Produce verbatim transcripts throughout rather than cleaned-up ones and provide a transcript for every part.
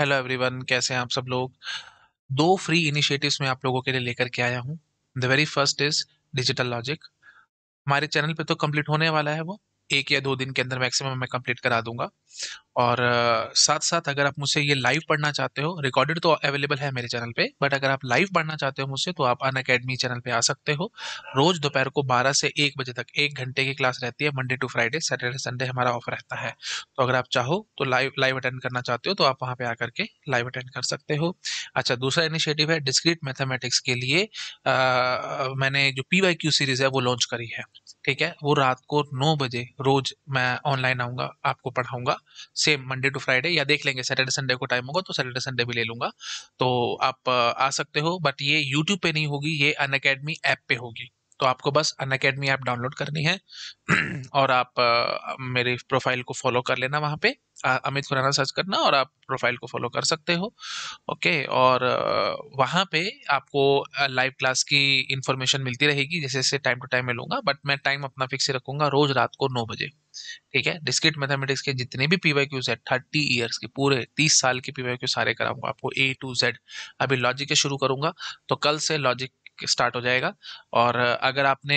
Hello everyone, कैसे हैं आप सब लोग। दो फ्री इनिशिएटिव्स में आप लोगों के लिए लेकर के आया हूँ। The very first is digital logic. हमारे चैनल पे तो कंप्लीट होने वाला है, वो एक या दो दिन के अंदर मैक्सिमम मैं कंप्लीट करा दूंगा। और uh, साथ साथ अगर आप मुझसे ये लाइव पढ़ना चाहते हो, रिकॉर्डेड तो अवेलेबल है मेरे चैनल पे, बट अगर आप लाइव पढ़ना चाहते हो मुझसे तो आप अनअकैडमी चैनल पे आ सकते हो। रोज दोपहर को बारह से एक बजे तक एक घंटे की क्लास रहती है, Monday to Friday. Saturday Sunday हमारा ऑफ रहता है, तो अगर आप चाहो तो लाइव लाइव अटेंड करना चाहते हो तो आप वहाँ पर आकर के लाइव अटेंड कर सकते हो। अच्छा, दूसरा इनिशिएटिव है डिस्क्रीट मैथमेटिक्स के लिए। uh, मैंने जो पी वाई क्यू सीरीज़ है वो लॉन्च करी है, ठीक है। वो रात को नौ बजे रोज मैं ऑनलाइन आऊंगा, आपको पढ़ाऊंगा, सेम मंडे टू फ्राइडे, या देख लेंगे सैटरडे संडे को टाइम होगा तो सैटरडे संडे भी ले लूंगा। तो आप आ सकते हो, बट ये यूट्यूब पे नहीं होगी, ये अनअकैडमी ऐप पे होगी। तो आपको बस अनअकैडमी ऐप डाउनलोड करनी है और आप आ, मेरे प्रोफाइल को फॉलो कर लेना, वहाँ पे आ, अमित खुराना सर्च करना और आप प्रोफाइल को फॉलो कर सकते हो। ओके, और वहाँ पे आपको लाइव क्लास की इन्फॉर्मेशन मिलती रहेगी, जैसे जैसे टाइम टू टाइम मैं लूँगा, बट मैं टाइम अपना फिक्स ही रखूँगा, रोज रात को नौ बजे, ठीक है। डिस्क्रीट मैथमेटिक्स के जितने भी पी वाई क्यूज है, थर्टी ईयर्स के, पूरे तीस साल के पी वाई क्यू सारे कराऊंगा आपको, ए टू जेड। अभी लॉजिक के शुरू करूँगा, तो कल से लॉजिक स्टार्ट हो जाएगा। और अगर आपने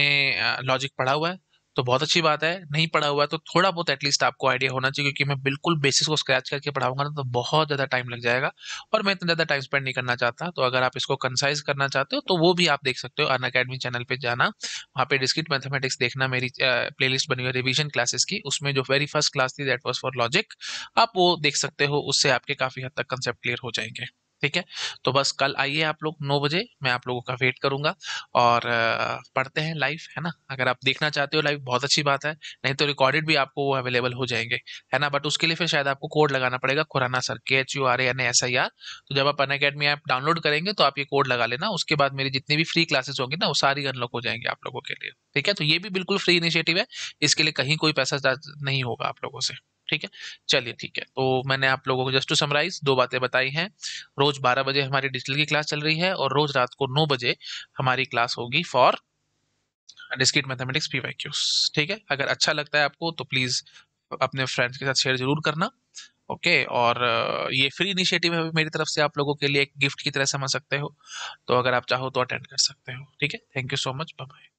लॉजिक पढ़ा हुआ है तो बहुत अच्छी बात है, नहीं पढ़ा हुआ है तो थोड़ा बहुत एटलीस्ट आपको आइडिया होना चाहिए, क्योंकि मैं बिल्कुल बेसिस को स्क्रैच करके पढ़ाऊंगा ना तो बहुत ज़्यादा टाइम लग जाएगा और मैं इतना ज़्यादा टाइम स्पेंड नहीं करना चाहता। तो अगर आप इसको कंसाइज करना चाहते हो तो वो भी आप देख सकते हो, अनअकैडमी चैनल पे जाना, वहाँ पे डिस्क्रीट मैथमेटिक्स देखना, मेरी प्ले लिस्ट बनी हुई रिविजन क्लासेस की, उसमें जो वेरी फर्स्ट क्लास थी दैट वॉज फॉर लॉजिक, आप वो देख सकते हो, उससे आपके काफ़ी हद तक कंसेप्ट क्लियर हो जाएंगे, ठीक है। तो बस कल आइए आप लोग नौ बजे, मैं आप लोगों का वेट करूंगा और पढ़ते हैं लाइव, है ना। अगर आप देखना चाहते हो लाइव बहुत अच्छी बात है, नहीं तो रिकॉर्डेड भी आपको वो अवेलेबल हो जाएंगे, है ना। बट उसके लिए फिर शायद आपको कोड लगाना पड़ेगा, Khurana sir, K H U R A N S I R. तो जब आप अनअकैडमी ऐप डाउनलोड करेंगे तो आप ये कोड लगा लेना, उसके बाद मेरी जितनी भी फ्री क्लासेस होंगी ना वो सारी अनलॉक हो जाएंगी आप लोगों के लिए, ठीक है। तो ये भी बिल्कुल फ्री इनिशिएटिव है, इसके लिए कहीं कोई पैसा नहीं होगा आप लोगों से, ठीक है। चलिए, ठीक है। तो मैंने आप लोगों को जस्ट टू समराइज दो बातें बताई हैं। रोज बारह बजे हमारी डिजिटल की क्लास चल रही है और रोज रात को नौ बजे हमारी क्लास होगी for discrete mathematics P Y Qs, ठीक है। अगर अच्छा लगता है आपको तो प्लीज़ अपने फ्रेंड्स के साथ शेयर जरूर करना, ओके। और ये फ्री इनिशिएटिव है मेरी तरफ से आप लोगों के लिए, एक गिफ्ट की तरह समझ सकते हो। तो अगर आप चाहो तो अटेंड कर सकते हो, ठीक है। Thank you so much, bye bye.